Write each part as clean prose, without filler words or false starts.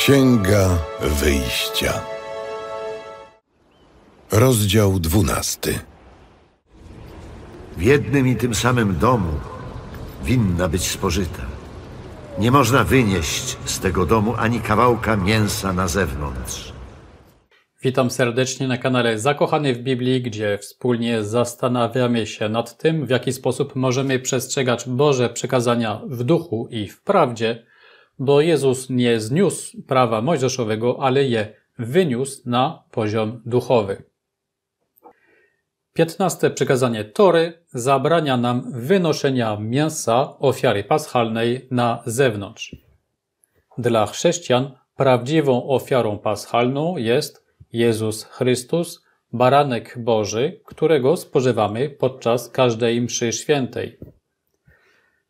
Księga wyjścia. Rozdział 12. W jednym i tym samym domu winna być spożyta. Nie można wynieść z tego domu ani kawałka mięsa na zewnątrz. Witam serdecznie na kanale Zakochany w Biblii, gdzie wspólnie zastanawiamy się nad tym, w jaki sposób możemy przestrzegać Boże przykazania w duchu i w prawdzie, bo Jezus nie zniósł prawa mojżeszowego, ale je wyniósł na poziom duchowy. 15. przykazanie Tory zabrania nam wynoszenia mięsa ofiary paschalnej na zewnątrz. Dla chrześcijan prawdziwą ofiarą paschalną jest Jezus Chrystus, Baranek Boży, którego spożywamy podczas każdej mszy świętej.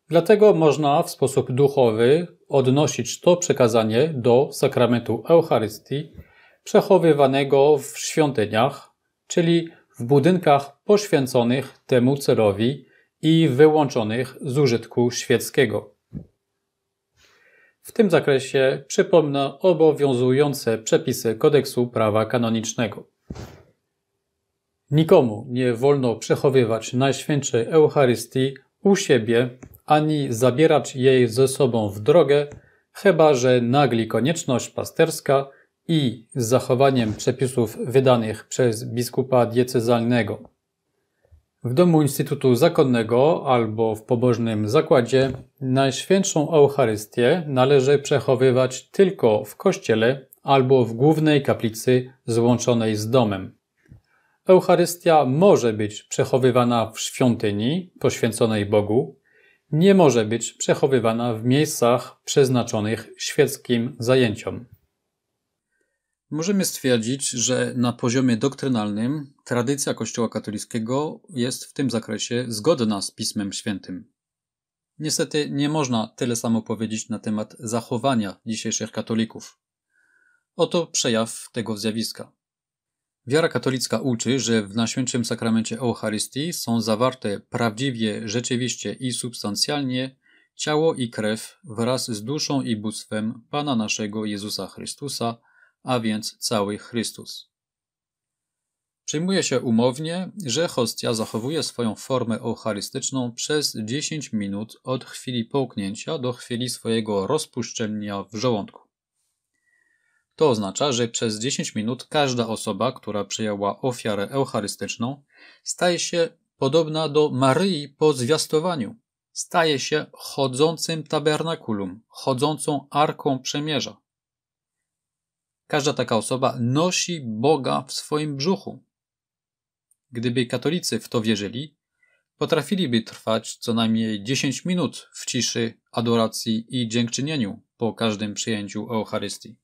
Dlatego można w sposób duchowy odnosić to przykazanie do sakramentu Eucharystii przechowywanego w świątyniach, czyli w budynkach poświęconych temu celowi i wyłączonych z użytku świeckiego. W tym zakresie przypomnę obowiązujące przepisy Kodeksu Prawa Kanonicznego. Nikomu nie wolno przechowywać Najświętszej Eucharystii u siebie ani zabierać jej ze sobą w drogę, chyba że nagli konieczność pasterska i z zachowaniem przepisów wydanych przez biskupa diecezjalnego. W domu instytutu zakonnego albo w pobożnym zakładzie Najświętszą Eucharystię należy przechowywać tylko w kościele albo w głównej kaplicy złączonej z domem. Eucharystia może być przechowywana w świątyni poświęconej Bogu, nie może być przechowywana w miejscach przeznaczonych świeckim zajęciom. Możemy stwierdzić, że na poziomie doktrynalnym tradycja Kościoła katolickiego jest w tym zakresie zgodna z Pismem Świętym. Niestety nie można tyle samo powiedzieć na temat zachowania dzisiejszych katolików. Oto przejaw tego zjawiska. Wiara katolicka uczy, że w Najświętszym Sakramencie Eucharystii są zawarte prawdziwie, rzeczywiście i substancjalnie ciało i krew wraz z duszą i bóstwem Pana naszego Jezusa Chrystusa, a więc cały Chrystus. Przyjmuje się umownie, że hostia zachowuje swoją formę eucharystyczną przez 10 minut od chwili połknięcia do chwili swojego rozpuszczenia w żołądku. To oznacza, że przez 10 minut każda osoba, która przyjęła ofiarę eucharystyczną, staje się podobna do Maryi po zwiastowaniu. Staje się chodzącym tabernakulum, chodzącą Arką Przymierza. Każda taka osoba nosi Boga w swoim brzuchu. Gdyby katolicy w to wierzyli, potrafiliby trwać co najmniej 10 minut w ciszy, adoracji i dziękczynieniu po każdym przyjęciu Eucharystii.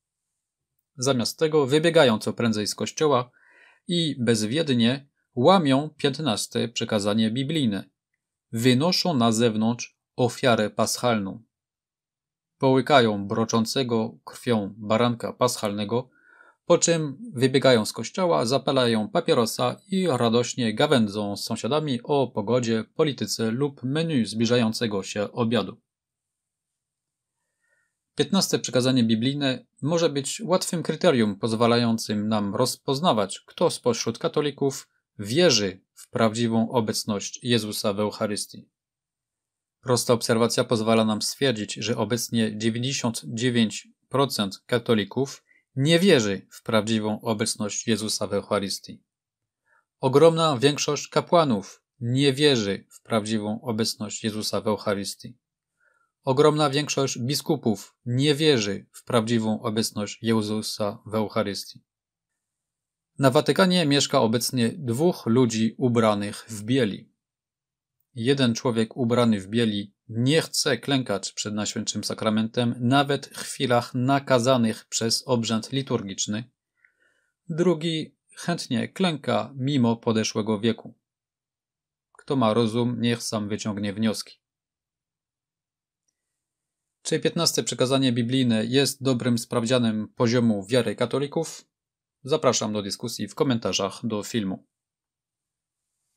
Zamiast tego wybiegają co prędzej z kościoła i bezwiednie łamią 15. przykazanie biblijne. Wynoszą na zewnątrz ofiarę paschalną. Połykają broczącego krwią baranka paschalnego, po czym wybiegają z kościoła, zapalają papierosa i radośnie gawędzą z sąsiadami o pogodzie, polityce lub menu zbliżającego się obiadu. 15. przykazanie biblijne może być łatwym kryterium pozwalającym nam rozpoznawać, kto spośród katolików wierzy w prawdziwą obecność Jezusa w Eucharystii. Prosta obserwacja pozwala nam stwierdzić, że obecnie 99% katolików nie wierzy w prawdziwą obecność Jezusa w Eucharystii. Ogromna większość kapłanów nie wierzy w prawdziwą obecność Jezusa w Eucharystii. Ogromna większość biskupów nie wierzy w prawdziwą obecność Jezusa w Eucharystii. Na Watykanie mieszka obecnie 2 ludzi ubranych w bieli. Jeden człowiek ubrany w bieli nie chce klękać przed Najświętszym Sakramentem nawet w chwilach nakazanych przez obrzęd liturgiczny. Drugi chętnie klęka mimo podeszłego wieku. Kto ma rozum, niech sam wyciągnie wnioski. Czy 15. przykazanie biblijne jest dobrym sprawdzianem poziomu wiary katolików? Zapraszam do dyskusji w komentarzach do filmu.